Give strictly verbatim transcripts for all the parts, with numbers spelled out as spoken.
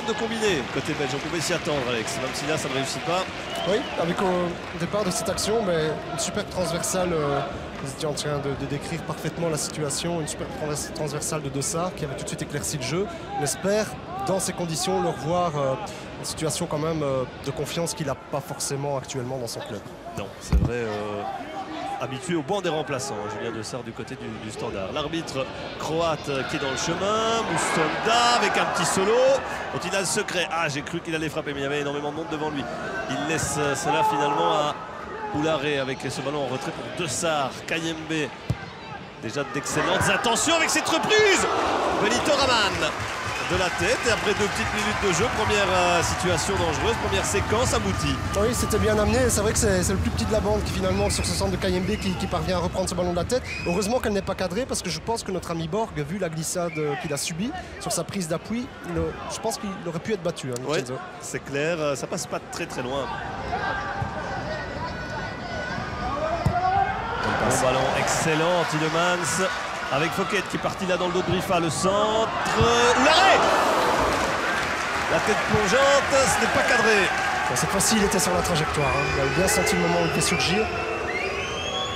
tente de combiner côté belge, on pouvait s'y attendre Alex, même si là ça ne réussit pas. Oui, avec au départ de cette action, mais une super transversale, euh, vous étiez en train de, de décrire parfaitement la situation, une super transversale de De Sart qui avait tout de suite éclairci le jeu. On espère dans ces conditions le revoir, euh, une situation quand même euh, de confiance qu'il n'a pas forcément actuellement dans son club. Non, c'est vrai. Euh... habitué au banc des remplaçants, hein, Julien De Sart du côté du, du standard. L'arbitre croate qui est dans le chemin, Musonda avec un petit solo, dont il a le secret. Ah, j'ai cru qu'il allait frapper, mais il y avait énormément de monde devant lui. Il laisse euh, cela finalement à Oulare avec ce ballon en retrait pour De Sart. Kayembe, déjà d'excellentes attentions avec cette reprise. Benito Raman de la tête, et après deux petites minutes de jeu, première euh, situation dangereuse, première séquence aboutie. Oui, c'était bien amené, c'est vrai que c'est le plus petit de la bande qui finalement sur ce centre de Kayembe qui, qui parvient à reprendre ce ballon de la tête. Heureusement qu'elle n'est pas cadrée, parce que je pense que notre ami Borg, vu la glissade qu'il a subie sur sa prise d'appui, je pense qu'il aurait pu être battu. Hein, oui, c'est clair, ça passe pas très très loin. Bon ballon excellent, Tielemans. Avec Foket qui est parti là dans le dos de Riffa, le centre, l'arrêt. La tête plongeante, ce n'est pas cadré. Bon, cette fois-ci, il était sur la trajectoire. Hein. Il a bien senti le moment où il était surgir.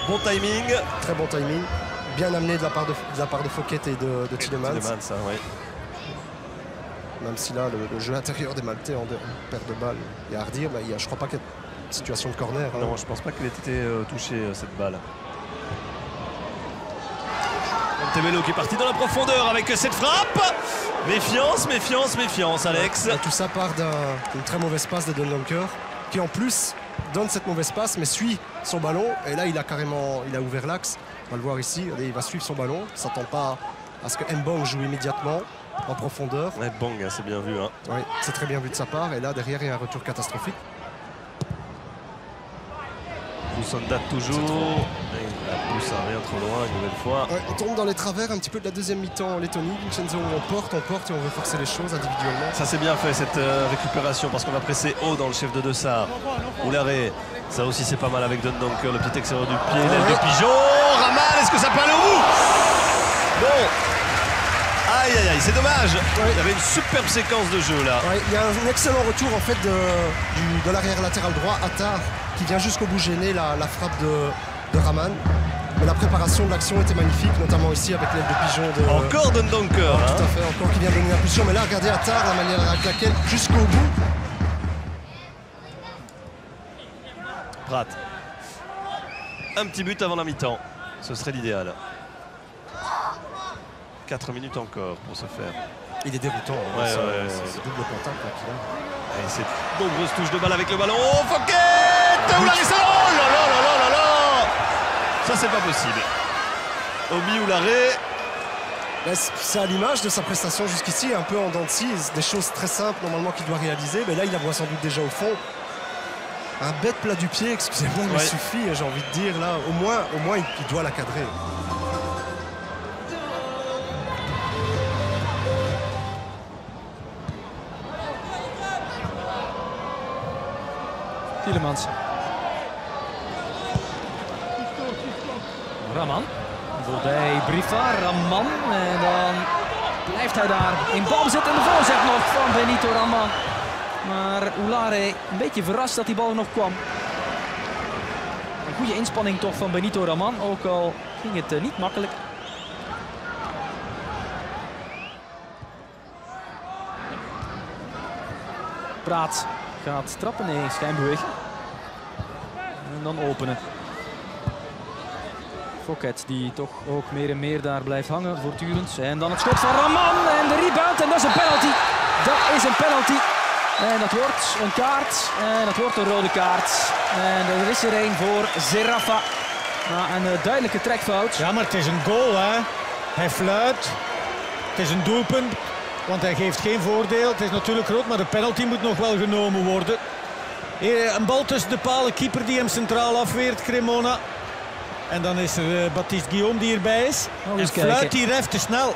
Bon timing. Très bon timing. Bien amené de la part de, de, la part de Foket et de, de Tielemans. Hein, oui. Même si là, le, le jeu intérieur des Maltais en, de, en perte de balle, il y a à redire, bah, il y a, je crois pas qu'il y ait une situation de corner. Hein. Non, je pense pas qu'elle ait été euh, touchée, euh, cette balle. Tebello qui est parti dans la profondeur avec cette frappe. Méfiance, méfiance, méfiance, Alex. Et tout ça part d'une très mauvaise passe de Dendoncker, qui en plus donne cette mauvaise passe, mais suit son ballon. Et là, il a carrément il a ouvert l'axe. On va le voir ici. Il va suivre son ballon. Il ne s'attend pas à ce que Mbong joue immédiatement en profondeur. Mbong, c'est bien vu. Hein. Oui, c'est très bien vu de sa part. Et là, derrière, il y a un retour catastrophique. Musonda toujours. Il pousse un rien trop loin une nouvelle fois. Ouais, on tombe dans les travers un petit peu de la deuxième mi-temps en Lettonie. Vincenzo, on porte, on porte et on veut forcer les choses individuellement. Ça c'est bien fait cette euh, récupération parce qu'on va presser haut dans le chef de De Sart. Oulare, ça aussi c'est pas mal avec Dendoncker, le petit extérieur du pied, l'aile ouais. de pigeon. Raman, est-ce que ça peut aller au bout? Bon. Aïe aïe aïe, c'est dommage. Ouais. Il y avait une superbe séquence de jeu là. Ouais, il y a un excellent retour en fait de, de l'arrière latéral droit, Attard, qui vient jusqu'au bout gêner la, la frappe de. de Raman, mais la préparation de l'action était magnifique, notamment ici avec l'aide de pigeon de... Encore Dendoncker, ouais, hein. Tout à fait, encore qui vient donner l'impulsion, mais là regardez Attard, la manière avec laquelle, jusqu'au bout. Praet, un petit but avant la mi-temps, ce serait l'idéal. Quatre minutes encore pour se faire. Il est déroutant, hein, ouais, ce, ouais, ouais, ce double contact là qu'il a. Et cette nombreuse touche de balle avec le ballon, Foket, oh là là là là là. Ça, c'est pas possible. Obbi Oulare. C'est à l'image de sa prestation jusqu'ici, un peu en dents de scie, des choses très simples normalement qu'il doit réaliser, mais là, il la voit sans doute déjà au fond. Un bête plat du pied, excusez-moi, ouais. il suffit, j'ai envie de dire, là, au moins, au moins il doit la cadrer. Tielemans. Raman, bij Riffa, Raman en dan blijft hij daar in bal zitten. De voorzet nog van Benito Raman. Maar Oulare een beetje verrast dat die bal nog kwam. Een goede inspanning toch van Benito Raman, ook al ging het niet makkelijk. Praet gaat trappen, nee, schijn bewegen. En dan openen. Foket die toch ook meer en meer daar blijft hangen voortdurend. En dan het schot van Raman en de rebound en dat is een penalty. Dat is een penalty. En dat wordt een kaart en dat wordt een rode kaart. En er is er een voor Zerafa. Na een duidelijke trekfout. Ja, maar het is een goal hè. Hij fluit. Het is een doelpunt, want hij geeft geen voordeel. Het is natuurlijk rood, maar de penalty moet nog wel genomen worden. Hier, een bal tussen de palen, keeper die hem centraal afweert, Cremona. En dan is er uh, Baptiste Guillaume die erbij is. Oh, en fluit die ref te snel.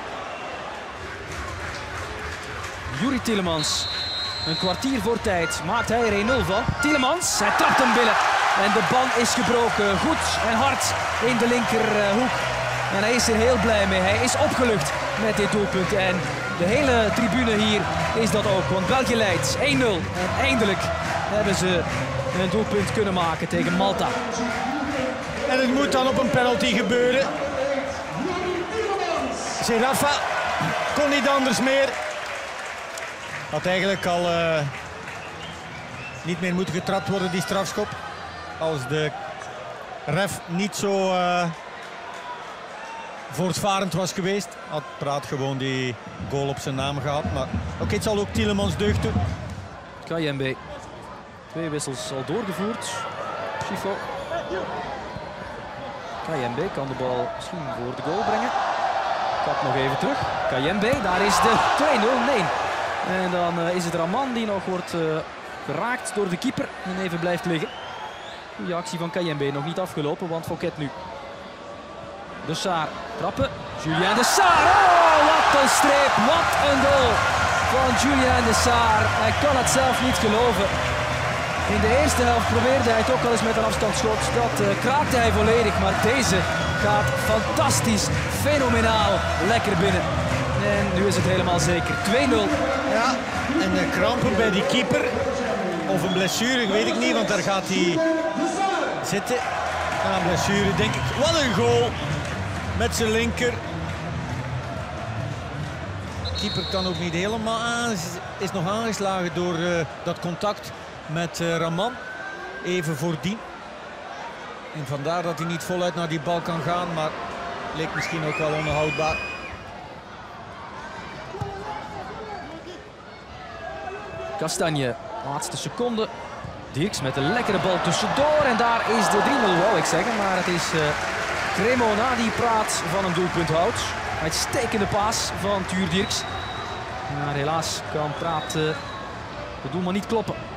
Youri Tielemans. Een kwartier voor tijd maakt hij er een nul van. Tielemans, hij trapt hem binnen. En de band is gebroken. Goed en hard in de linkerhoek. En hij is er heel blij mee. Hij is opgelucht met dit doelpunt. En de hele tribune hier is dat ook. Want België leidt één nul. En eindelijk hebben ze een doelpunt kunnen maken tegen Malta. En het moet dan op een penalty gebeuren. Zerafa kon niet anders meer. Had eigenlijk al uh, niet meer moeten getrapt worden, die strafschop. Als de ref niet zo uh, voortvarend was geweest, had Praet gewoon die goal op zijn naam gehad. Maar oké, okay, het zal ook Tielemans deugd doen. Kayembe. Twee wissels al doorgevoerd. Schifo. Kayembe kan de bal misschien voor de goal brengen. Kap nog even terug. Kayembe, daar is de twee nul. Nee. En dan uh, is het Raman die nog wordt uh, geraakt door de keeper en even blijft liggen. Goede actie van Kayembe, nog niet afgelopen, want Foket nu. De Sart trappen. Julien De Sart. Oh, wat een streep, wat een goal van Julien De Sart. Hij kan het zelf niet geloven. In de eerste helft probeerde hij het ook al eens met een afstandsschot. Dat uh, kraakte hij volledig, maar deze gaat fantastisch, fenomenaal lekker binnen. En nu is het helemaal zeker. twee nul. Ja, en de krampen bij die keeper. Of een blessure, weet ik niet, want daar gaat hij zitten. Aan een blessure, denk ik. Wat een goal met zijn linker. De keeper kan ook niet helemaal aan. Is nog aangeslagen door uh, dat contact met uh, Raman. Even voordien. En vandaar dat hij niet voluit naar die bal kan gaan, maar leek misschien ook wel onhoudbaar. Castagne, laatste seconde. Dierckx met een lekkere bal tussendoor. En daar is de drie nul, wou ik zeggen. Maar het is uh, Cremona die Praet van een doelpunt houdt. Uitstekende paas van Tuur Dierckx. Maar helaas kan Praet uh, de doelman niet kloppen.